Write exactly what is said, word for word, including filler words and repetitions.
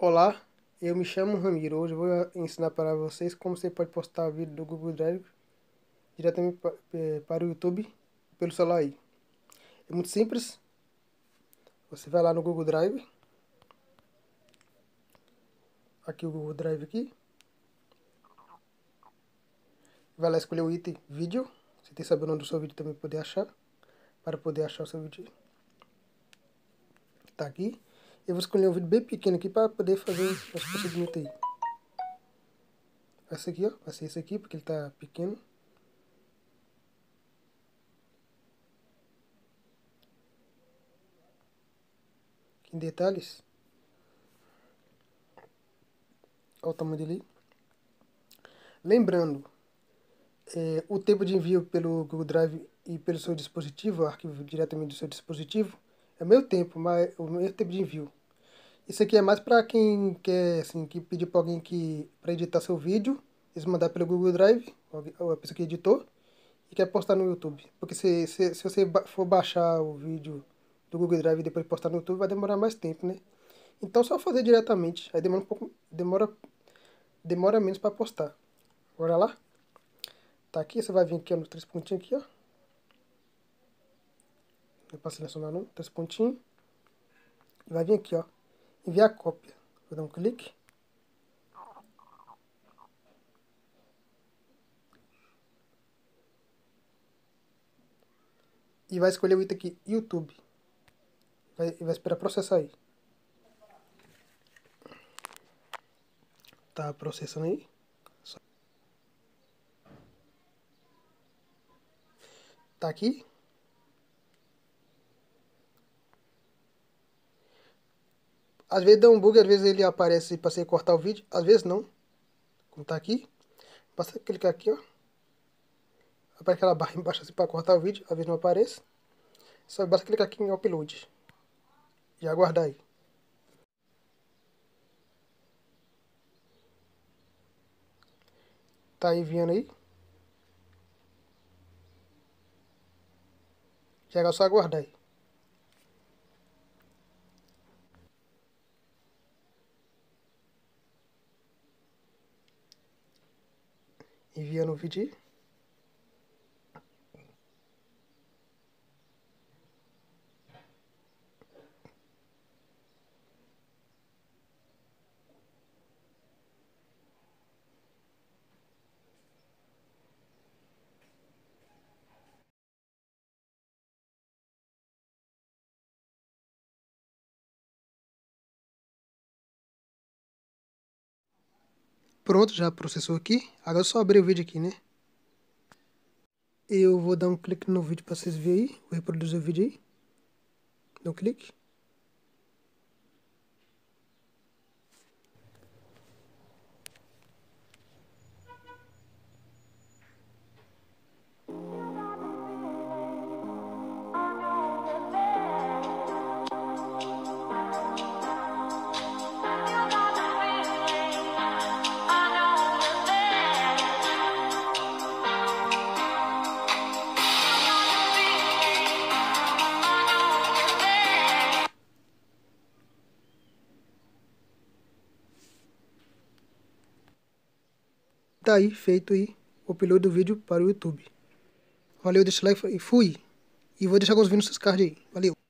Olá, eu me chamo Ramiro. Hoje eu vou ensinar para vocês como você pode postar vídeo do Google Drive diretamente para o YouTube pelo celular aí. É muito simples. Você vai lá no Google Drive. Aqui o Google Drive aqui. Vai lá escolher o item vídeo. Você tem que saber o nome do seu vídeo também para poder achar. Para poder achar o seu vídeo. Tá aqui. Eu vou escolher um vídeo bem pequeno aqui para poder fazer esse procedimento aí. Esse aqui, ó. Vai ser esse aqui, porque ele tá pequeno. Aqui em detalhes. Olha o tamanho dele. Lembrando, é, o tempo de envio pelo Google Drive e pelo seu dispositivo, o arquivo diretamente do seu dispositivo, é o meu tempo, mas o meu tempo de envio. Isso aqui é mais para quem quer, assim, que pedir para alguém que para editar seu vídeo, eles mandar pelo Google Drive, ou a pessoa que editou, e quer postar no YouTube. Porque se, se, se você for baixar o vídeo do Google Drive e depois postar no YouTube, vai demorar mais tempo, né? Então só fazer diretamente, aí demora um pouco, demora, demora menos para postar. Bora lá. Tá aqui, você vai vir aqui, ó, nos três pontinhos aqui, ó. Não é para selecionar não, três pontinhos. Vai vir aqui, ó, enviar cópia. Vou dar um clique. E vai escolher o item aqui, YouTube. Vai, vai esperar processar aí. Tá processando aí. Só. Tá aqui. Às vezes dá um bug, às vezes ele aparece para você cortar o vídeo, às vezes não. Como tá aqui, basta clicar aqui, ó. Aparece aquela barra embaixo assim para cortar o vídeo, às vezes não aparece. Só basta clicar aqui em upload. E aguardar aí. Tá enviando aí. Já é só aguardar aí. Enviando o vídeo. Pronto, já processou aqui. Agora é só abrir o vídeo aqui, né? Eu vou dar um clique no vídeo para vocês verem aí. Vou reproduzir o vídeo aí. Dá um clique. Tá aí, feito aí, o upload do vídeo para o YouTube. Valeu, deixa o like e fui. E vou deixar alguns vídeos nos seus cards aí. Valeu.